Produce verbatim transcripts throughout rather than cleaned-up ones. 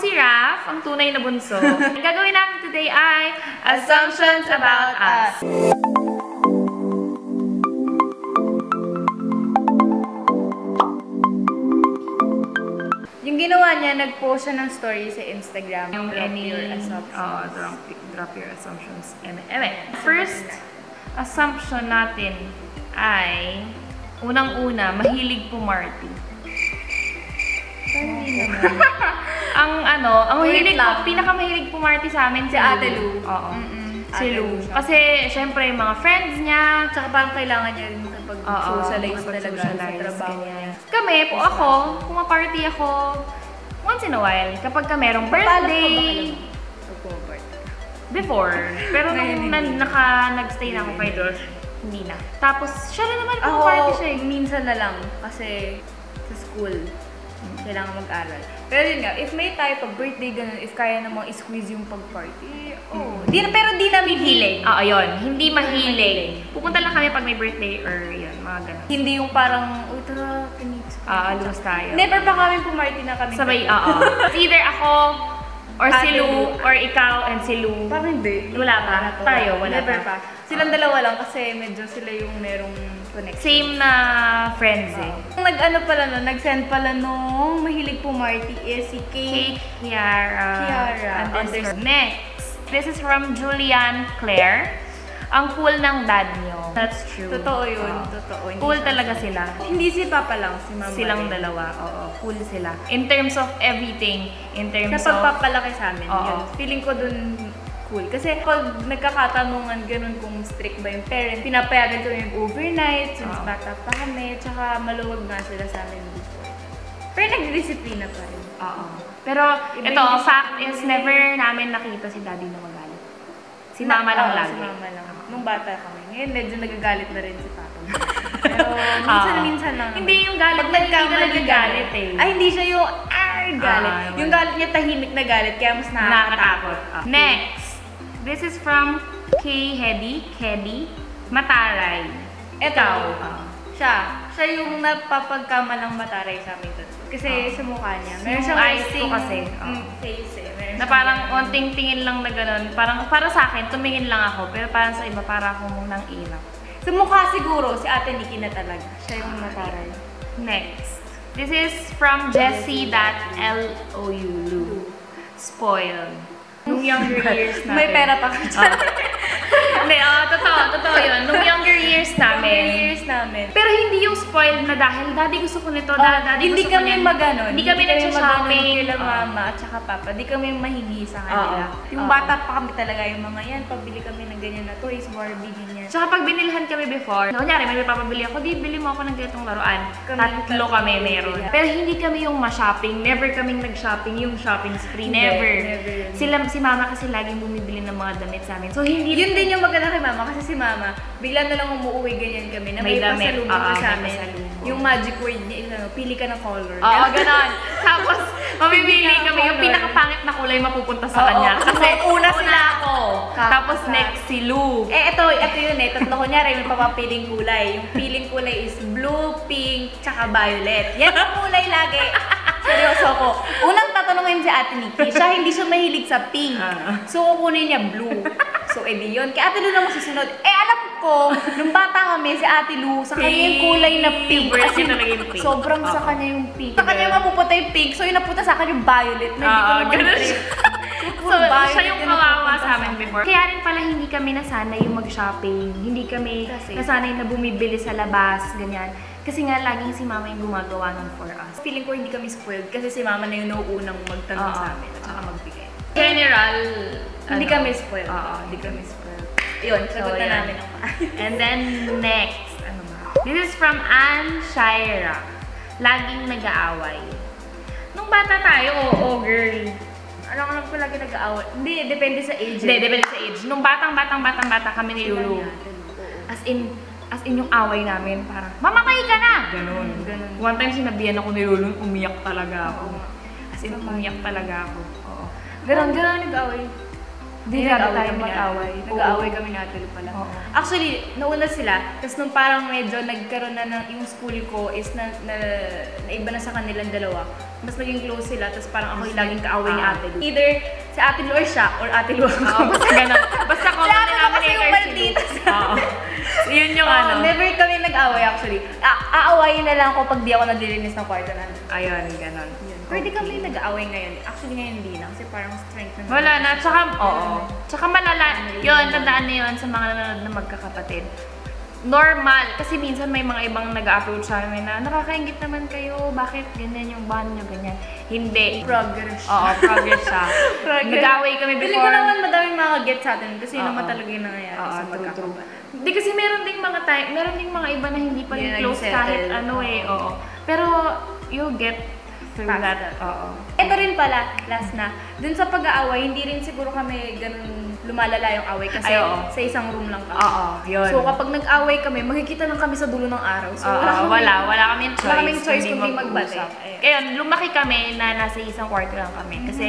si Raf, ang tunay na bunso. Ang gagawin natin today ay Assumptions About Us. Yung ginawa niya, nag-post siya ng story sa Instagram. Yung drop any, your assumptions. Oh, drop, drop your assumptions. M M M. First assumption natin ay unang-una, mahilig pumarty. Hindi naman. Ang ano, ang mahilig, pinakamahilig pumarty sa amin si Ate Lou. Oo. Mm -mm. Si Lou. Kasi syempre yung mga friends niya, tsaka parang kailangan niya rin pag-socialize talaga sa trabaho niya. Kami, po ako, pumaparty ako once in a while kapag ka merong birthday. Before. Pero nung naka nagstay na ako kay Dor, hindi na. Tapos siya na naman pumaparty siya. Minsan na lang kasi sa school. Kailangan mag-aral. Pero yun nga, if may type of birthday ganun, if kaya namang i-squeeze yung pag-party, oh. Di, pero di namin hilig. Oo, yun. Hindi mahilig. Pupunta lang kami pag may birthday or yun, mga ganun. Hindi yung parang, uy, tara, pinits. Ah, alos tayo. Never pa kami pumarty na kami. Sabay, oo. Either ako, or si Lou, or ikaw and si Lou. Parang hindi. Wala pa. Tayo, wala pa. Never pa. Silang dalawa lang kasi medyo sila yung merong connection. Same na friends eh. Ang nag-ano pala nun, nag-send pala nung mahilig pumarty is si Kate Kiara. Kiara. Next, this is from Julian Claire. Ang cool ng dad niyo. That's true. Totoo yun. Totoo. Cool talaga sila. Hindi si Papa lang, si Mama. Silang dalawa. Oo. Cool sila. In terms of everything. In terms of... Sa pagpapalaki sa amin. Feeling ko dun... Cool. Kasi pag nagkakatanungan ganun kung strict ba yung parent, pinapayagan kami yung overnight, since oh. Bata pa kami, tsaka maluwag nga sila sa amin before. Pero nagdisiplina pa rin. Oo. Pero iba ito, fact is never namin nakita si daddy na magalit. Si mama lang lagi. Si mama lang. Nung bata kami. Ngayon medyo nagagalit na rin si papa. Pero minsan-minsan lang. Hindi yung galit, pag nagkamali galit eh. Ay, hindi siya yung ar galit. Yung galit niya tahimik na galit, kaya mas nakakatakot. Next! This is from K. Hedy, Hedy, Mataray. Ikaw. Uh, siya. Siya yung napapagkamalang mataray sa amin to. Kasi uh, sa mukha niya. Meron siyang icing kasi. Uh, face eh. Meron na parang onting tingin lang na gano'n. Parang para sa akin, tumingin lang ako. Pero parang sa iba, para akong nang inap. Sa mukha siguro, si Ate Nikki na talaga. Siya yung uh, mataray. Next. This is from Jessie.Lou. Spoiled. Nung younger years namin. May pera pa ka dyan. Hindi, oh. oh, totoo, totoo yun. Nung younger years namin. Nung younger years namin. Pero hindi yung spoiled na dahil, daddy gusto ko nito, oh, daddy gusto ko nito. Hindi kami maganon. Hindi kami nag-shopping. Hindi kami maganon kila mama at saka papa. Hindi kami mahingi sa kanila. Oh. Yung oh. Bata pa kami talaga yung mga yan. Pabili kami ng ganyan na toys, Barbie, ganyan. Tsaka pag binilhan kami before, kunyari may papabili ako, di, bili mo ako ng ganitong laruan. Kami tatlo kami meron. Pero hindi kami yung ma-shopping. Never kaming nag-shopping yung shopping spree. Never. Never. Sila si mama kasi laging bumibili ng mga damit sa amin. So hindi yun din yung maganda kay mama kasi si mama bigla na lang umuwi ganyan kami na may pasalubong uh, sa amin. Pasalubong. Yung magic word niya, ano, pili ka ng color. Oo, ganoon. Tapos mamimili kami yung pinakapangit na kulay mapupunta sa oh, kanya. Oh, kasi so, una sila ako. Tapos sa... next si Lou. Eh ito, ito yun eh. Tatlo ko niya rin yung papapiling kulay. Yung piling kulay is blue, pink, tsaka violet. Yan yung kulay lagi. Seryoso ko. Unang tatanungin si Ate Nikki, siya hindi siya mahilig sa pink. Uh. So, kukunin niya blue. So, edi yun. Kaya Ate Lou na masusunod. Eh, alam ko, nung bata kami, si Ate Lou, sa kanya yung kulay na pink. Kasi pink. Sobrang uh -oh. Sa kanya yung pink. Sa kanya yung mapupunta yung pink. So, yung napunta sa akin yung violet. Na uh -oh. Ganun siya. So, siya yung kawawa sa amin before. Kaya rin pala hindi kami nasanay yung mag-shopping. Hindi kami kasi nasanay na bumibili sa labas, ganyan. Kasi nga, laging si mama yung gumagawa nun for us. Feeling ko hindi kami spoiled kasi si mama na yung nauunang magtanong uh -oh. sa amin at saka uh -oh. magbigay. General, ano? Hindi kami spoiled. Uh -oh. Hindi kami spoiled. Yun, sagot na namin ang mga. And then, next. Ano ba? This is from Ann Shira. Laging nag-aaway. Nung bata tayo, oo, oh, oh, girl. Alam ko lang ko lagi nag-aaway. Hindi, depende sa age. Hindi, depende sa age. Nung batang-batang-batang-bata kami ni Lulu. As in, As in, yung away namin, parang, mamakay ka na! Ganun. Ganun. One time sinabihan ako ni Lulun, umiyak talaga ako. As in, umiyak talaga ako. Oo. Ganun, ganun nag-away. Hindi nag-away tayo mag-away. Nag-away kami ni Ate Lu pala. Oo. Actually, nauna sila. Tapos nung parang medyo nagkaroon na ng, yung school ko is na, na, naiba na sa kanilang dalawa. Mas naging close sila. Tapos parang ako yung laging kaaway ni Ate Lu. Either si Ate Lu or siya, or Ate Lu ako. Oo, basta ganun. Basta ko na namin yung maldita sa amin. Yun yung ano. Never kami nag-away actually. Aawayin na lang ako pag di ako nadilinis ng kwarto na. Ayun, ganun. Pwede kami nag-aaway ngayon. Actually ngayon hindi na kasi parang strength na. Wala na. Tsaka, oo. Tsaka malala. Yun, tandaan na yun sa mga nanonood na magkakapatid. Normal. Kasi minsan may mga ibang nag-approach sa amin na nakakaingit naman kayo. Bakit ganyan yung bond nyo? Ganyan. Hindi. Progress. Oo, progress siya. Nag-aaway kami before. Piling ko naman madaming mga get sa atin kasi yun naman talaga yung nangyayari sa magkakapatid. Hindi kasi meron ding mga time, meron ding mga iba na hindi pa rin close kahit ano eh. Oo. Pero you get that. Oo. Ito rin pala, last na, dun sa pag-aaway, hindi rin siguro kami ganun lumalala yung away kasi ay, sa isang room lang kami. Oo, yun. So kapag nag-aaway kami, makikita lang kami sa dulo ng araw. So, oo, wala, wala, wala kaming choice. Wala kaming choice kundi magbate. Kaya lumaki kami na nasa isang kwarto lang kami. Kasi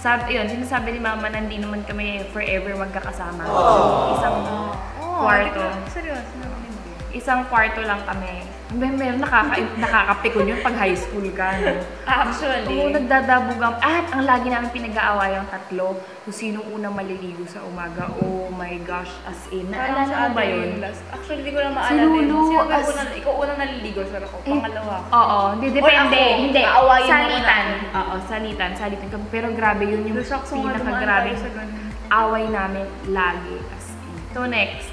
sab yun, sinasabi ni Mama na hindi naman kami forever magkakasama. So, isang oh, kwarto. Oh, seryoso na kami. Isang kwarto lang kami. Meron nakaka nakakapikon yun pag high school ka, no? Actually. Oo, nagdadabog ang... At ang lagi namin pinag-aaway ang tatlo kung sinong unang maliligo sa umaga. Oh my gosh, as in. Naalala mo ba yun? Actually, hindi ko lang maalala yun. Si Lulu, ikaw unang naliligo, sir ako. Pangalawa. Oo, hindi. Depende. Hindi. Salitan. Oo, salitan. Salitan kami. Pero grabe yun yung pinakagrabe away namin lagi. As in. So next.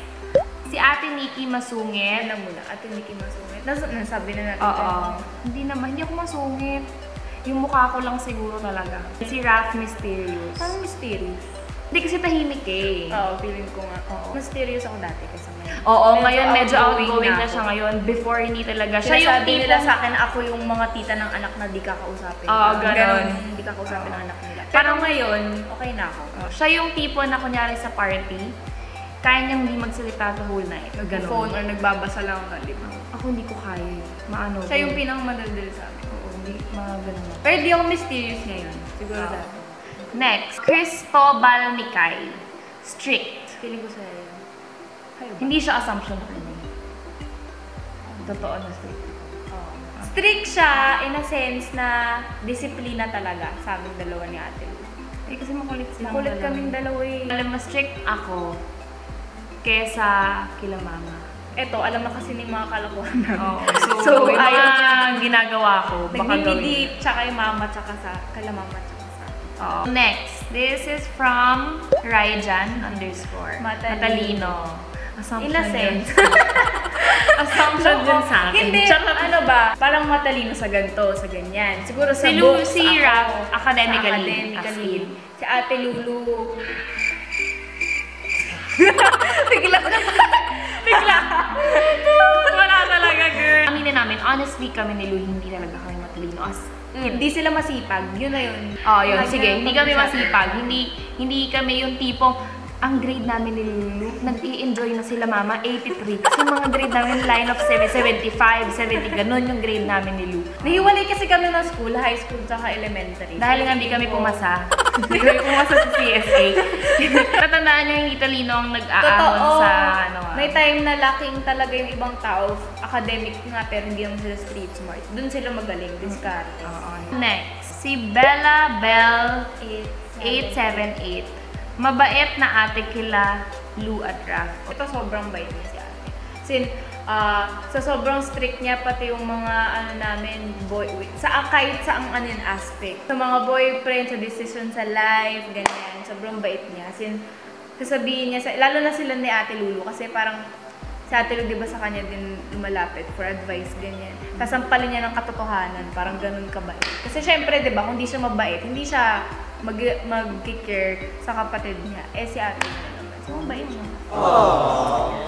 Si Ate Nikki Masungit. Alam mo na, Ate Nikki Masungit. Nasabi na natin. Oo. Hindi naman, hindi ako masungit. Yung mukha ko lang siguro talaga. Si Raf Mysterious. Parang mysterious. Hindi kasi tahimik eh. Oo, feeling ko nga. Oo. Mysterious ako dati kasi ngayon. Oo, ngayon medyo outgoing na siya ngayon. Before hindi talaga siya yung tipong... Sabi nila sa akin, ako yung mga tita ng anak na di kakausapin. Oo, gano'n. Hindi kakausapin ng anak nila. Pero ngayon, okay na ako. Siya yung tipo na kunyari sa party, kaya niyang hindi magsalita the whole night. Nag-phone or nagbabasa lang ng lima. Ako hindi ko kaya yun. Maano. Siya yung pinang-madaldal sa amin. Oo, hindi. Mga ganun. Pero di ako mysterious ngayon. Siguro dati. Next. Cristobal Mikay. Strict. Feeling ko sa'yo yun. Hindi siya assumption ko yun. Totoo na strict. Strict siya in a sense na disiplina talaga sa aming dalawa ni Ate Lu. Eh kasi makulit silang dalawa. Makulit kaming dalawa eh. Alam mo, strict ako kesa kila Mama. Eto, alam na kasi ni mga kalakuan namin. Oo. So, so ayaw na ginagawa ko. Baka gawin. Nagmimidip, tsaka yung Mama, tsaka sa, kala Mama, tsaka sa. Oo. Next, this is from Raijan underscore Matalino. Assumption yun. Assumption yun sa akin. Hindi, ano ba, parang matalino sa ganito, sa ganyan. Siguro sa books, ako, academically, as in. Si Ate Lulu, bigla ko na pa. Bigla. Wala talaga, girl. Aminin namin, honestly kami ni Lou, hindi talaga kami matalino. As in, hindi sila masipag. Yun na yun. Oo, yun. Sige, hindi kami masipag. Hindi hindi kami yung tipong, ang grade namin ni Lulu, nag-i-enjoy na sila Mama, eighty-three. Kasi mga grade namin, line of seventy-five, seventy, ganun yung grade namin ni Lulu. Nahiwalay kasi kami ng school, high school, tsaka elementary. Dahil nga hindi kami pumasa. Hindi kami pumasa sa C S A. Tatandaan niyo yung Italino ang nag-aahon sa ano. May time na lacking talaga yung ibang tao. Academic nga, pero hindi naman sila street smart. Doon sila magaling, discarte. Next, si Bella Bell eight seven eight. Mabait na ate kila Lou at Raf. Ito sobrang bait niya si ate. Sin, uh, sa sobrang strict niya, pati yung mga ano namin, boy, wait, sa, kahit sa ang anin aspect. Sa mga boyfriend, sa decision sa life, ganyan. Sobrang bait niya. Sin, sasabihin niya, sa, lalo na sila ni Ate Lulu kasi parang si Ate Lulu, diba sa kanya din lumalapit for advice, ganyan. Kasampalin niya ng katotohanan, parang ganun kabait. Kasi syempre, diba, kung di siya mabait, hindi siya mag-care sa kapatid niya. Eh, si ate niya naman. So, mabait niya.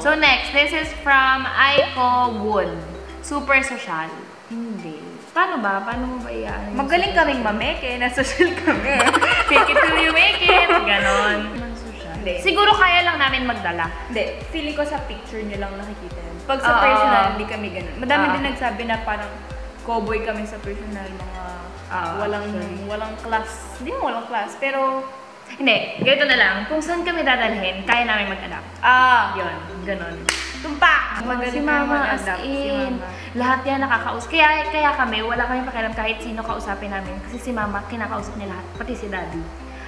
So, next. This is from Aiko Wood. Super social. Hindi. Paano ba? Paano mo ba iyan? Magaling kaming mameke. Nasosyal kami. Take it till you make it. Ganon. Siguro kaya lang namin magdala. Hindi. Feeling ko sa picture niyo lang nakikita yun. Pag sa personal, hindi kami ganon. Madami din nagsabi na parang cowboy kami sa personal, mga walang walang class. Hindi mo walang class, pero Hindi, ganito na lang. Kung saan kami dadalhin, kaya namin mag-adapt. Ah! Yun, ganun. Tumpak! Si Mama as in. Lahat yan nakakausap. Kaya, kaya kami, wala kaming pakialam kahit sino kausapin namin. Kasi si Mama, kinakausap niya lahat. Pati si Daddy.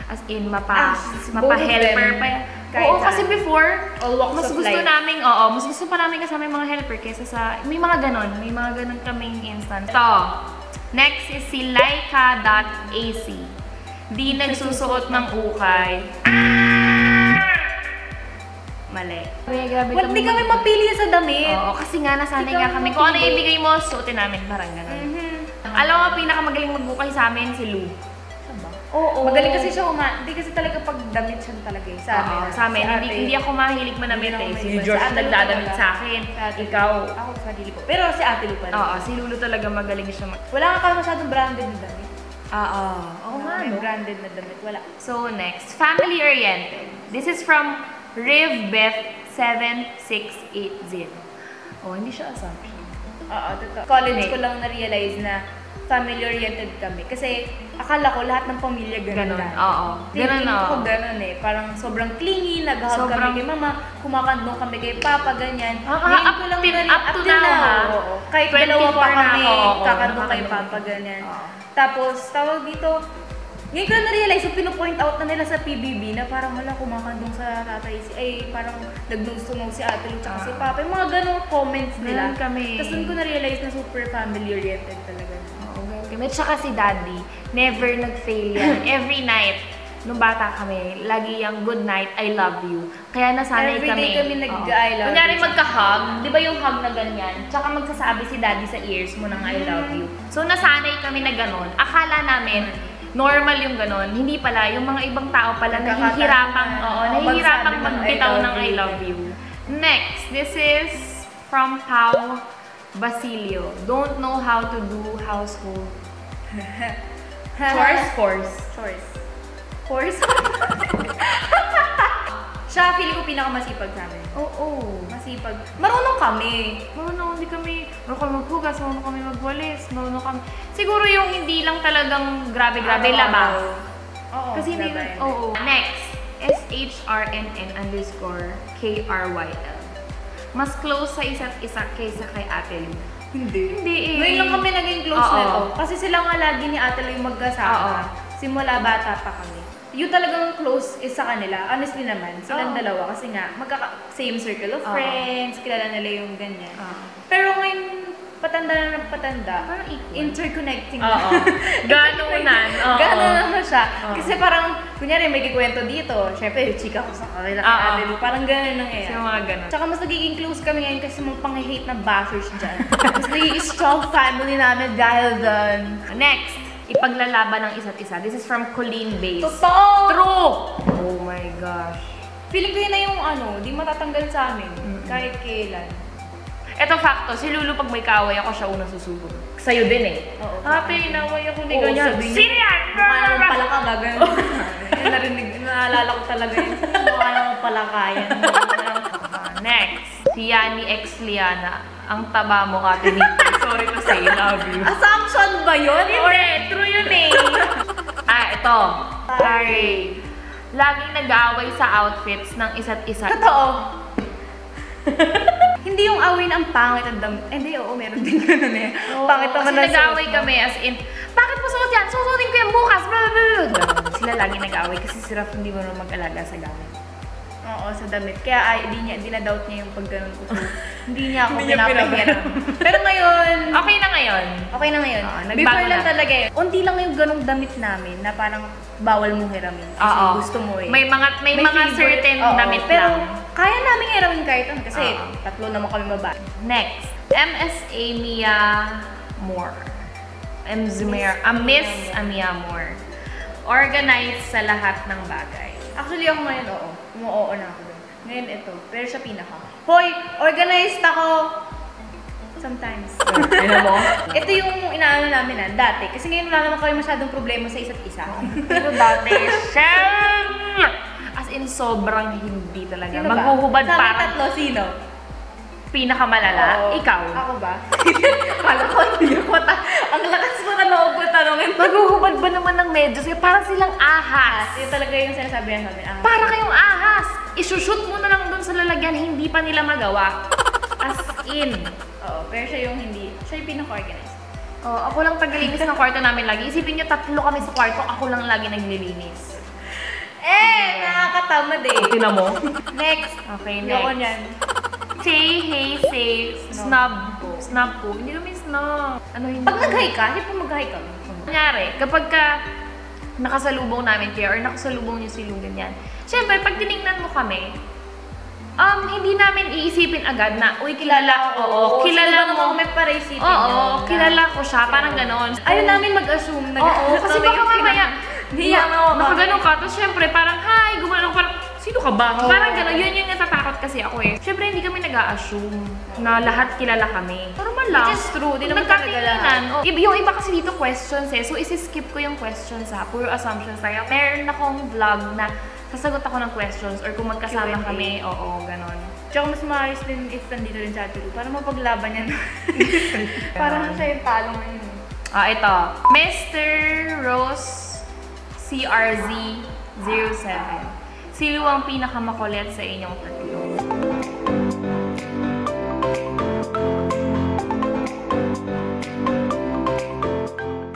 As in, mapa-helper pa yan. Oo, kasi before, mas gusto namin, oo, mas gusto pa namin kasama yung mga helper kesa sa, may mga ganun. May mga ganun kaming instance. So, next is si Laika.ac. Di nagsusuot ng ukay. Mali. Well, di kami mapili sa damit. Oo, kasi nga nasanay nga kami. Kung ano ibigay mo, suotin namin. Parang gano'n. Alam mo, pinakamagaling mag-ukay sa amin, si Lou. Oo. Magaling kasi siya uma... Hindi kasi talaga pagdamit siya talaga eh. Sa amin. Sa amin. Hindi ako mahilig manamit eh. Si George nagdadamit sa akin. Ikaw. Ako sa dili ko. Pero si Ate Lou pa rin. Oo, si Lulu talaga magaling siya mag... Wala ka masyadong branded na damit. Oo. Oo nga, no? Branded na damit. Wala. So, next. Family-oriented. This is from Rivbeth seven six eight zero. Oh, hindi siya assumption. Oo, totoo. College ko lang na-realize na family-oriented kami. Kasi akala ko lahat ng pamilya ganun. Ganun, oo. Ganun ako ganun eh. Parang sobrang clingy, nag-hug kami kay Mama, kumakandong kami kay Papa, ganyan. Up to now ha. Kahit dalawa pa kami, kakandong kay Papa, ganyan. Tapos, tawag dito, ngayon ko na realize, so pinu-point out na nila sa P B B na parang wala kumakandong sa tatay si, ay parang nagdungsunong si Ate Lou tsaka si Papa. Yung mga ganong comments nila. Tapos doon ko na realize na super family-oriented talaga. At saka si Daddy, never nag-fail yan. Every night, nung bata kami, lagi yung good night, I love you. Kaya nasanay kami. Every day kami nag-I love you. Kunyari magka-hug, di ba yung hug na ganyan? Tsaka magsasabi si Daddy sa ears mo ng I love you. So nasanay kami na ganun. Akala namin, normal yung ganun. Hindi pala, yung mga ibang tao pala nahihirapang, oo, nahihirapang magbitaw ng I love you. Next, this is from Pao Basilio. Don't know how to do household chores? Chores. Chores. Chores? Siya, feeling ko pinakamasipag namin. Oo. Oh, oh. Masipag. Marunong kami. Marunong, hindi kami. Marunong kami maghugas, marunong kami magwalis, marunong kami. Siguro yung hindi lang talagang grabe-grabe ah, laba. Oo. Oh, oh. Kasi hindi lang. Oo. Next. S H R N N underscore K R Y L. Mas close sa isa't isa kaysa kay Ate Lou. Hindi. Hindi eh. Ngayon lang kami naging close na ito. Kasi sila nga lagi ni Ate Lou yung magkasama. Simula bata pa kami. Yung talagang close is sa kanila. Honestly naman, silang dalawa. Kasi nga, same circle of friends, kilala nila yung ganyan. Pero ngayon, patanda na ng patanda. Parang equal. Interconnecting na. Oo. Ganunan. Ganunan na siya. Kasi parang, kunyari, may kikwento dito. Siyempre, yung chika ko sa kanila kay Ate Lou. Parang gano'n na ngayon. Kasi mga gano'n. Tsaka mas nagiging close kami ngayon kasi mga pang-hate na bathers dyan. Mas nagiging strong family namin dahil dun. Next, ipaglalaban ng isa't isa. This is from Colleen Bays. Totoo! True! Oh my gosh. Feeling ko yun na yung ano, di matatanggal sa amin. Kahit kailan. Eto fakto, si Lulu pag may kaaway ako, siya unang susubog. Sa'yo din eh. Oo. Happy, inaway ako ni ganyan. Sino yan? Mukha naman pala ka ba ganyan? Narinig, naalala ko talaga yun. Mukha naman pala kayan. Next, si Yani X Liana. Ang taba mo ka, Tinita. Sorry to say, love you. Assumption ba yun? Hindi, true yun eh. Ah, ito. Sorry. Laging nag-aaway sa outfits ng isa't isa. Totoo. Hindi yung awin ang pangit at dami. Eh, hindi, oo, meron din ganun eh. Pangit naman na suot. Kasi nag-aaway kami as in, bakit mo suot yan? Susutin ko yan bukas, blablabla. Sila lagi nag-aaway kasi si Raf hindi mo naman mag-alaga sa gamit. Oo, sa damit. Kaya ay, hindi niya, dinadoubt niya yung pag ganun ko. Hindi niya ako pinapahiya. Pero ngayon, okay na ngayon. Okay na ngayon. Before lang talaga yun. Unti lang yung ganung damit namin na parang bawal mong hiramin. Kasi gusto mo eh. May mga, may mga certain damit lang. Kaya namin hiramin kahit yun kasi tatlo naman kami babae. Next, M S Amia Moore. M S Amia Moore. Organized sa lahat ng bagay. Actually, ako ngayon, oo. Umu-oo na ako doon. Ngayon, ito. Pero siya pinaka. Hoy! Organized ako! Sometimes. Ano mo? Ito yung inaano namin na, dati. Kasi ngayon, wala naman kami masyadong problema sa isa't isa. Pero dati, shem! As in, sobrang hindi talaga. Maghuhubad parang... Sa amin tatlo, sino? pinakamalala? Oo. Ikaw? Ako ba? Akala ko, hindi ako ta... Ang lakas mo na loob na tanongin. Maguhubad ba naman ng medyos? Parang silang ahas. Yung talaga yung sinasabihan namin, ahas. Para kayong ahas! Isushoot mo na lang dun sa lalagyan, hindi pa nila magawa. As in. Oo, pero siya yung hindi. Siya yung pinaka-organized. Oo, ako lang tagalinis ng kwarto namin lagi. Isipin nyo, tatlo kami sa kwarto, ako lang lagi naglilinis. Eh, nakakatamad eh. Tina mo? Next. Okay, next. Yoko yan. Say, hey, say, snub. Snub po. Hindi namin snub. Ano hindi? Pag nag-hi ka, hindi po mag-hi ka. Kanyari, kapag ka nakasalubong namin kayo or nakasalubong niyo si Lou ganyan, siyempre, pag tinignan mo kami, um, hindi namin iisipin agad na, uy, kilala ko. Oo, kilala mo. May para isipin yun. Oo, kilala ko siya. Parang ganon. Ayaw namin mag-assume na gano'n. Oo, kasi baka mamaya, diyan ako. Nakagano ka, tapos syempre parang, hi, gumano parang, sino ka ba? Oh, parang gano'n, yun yung natatakot kasi ako eh. Syempre hindi kami nag-a-assume na lahat kilala kami. Normal lang. Which is true, di naman talaga lahat. Oh. Yung iba kasi dito questions eh, so isi-skip ko yung questions ha, puro assumptions tayo. Meron akong vlog na sasagot ako ng questions or kung magkasama kami, oo, gano'n. Tsaka mas maayos din if nandito rin sa atin, para mapaglaban yan. Parang siya yung talong yun. Ah, ito. Mister Rose C R Z zero seven. Sino ang pinakamakulit sa inyong tatlo?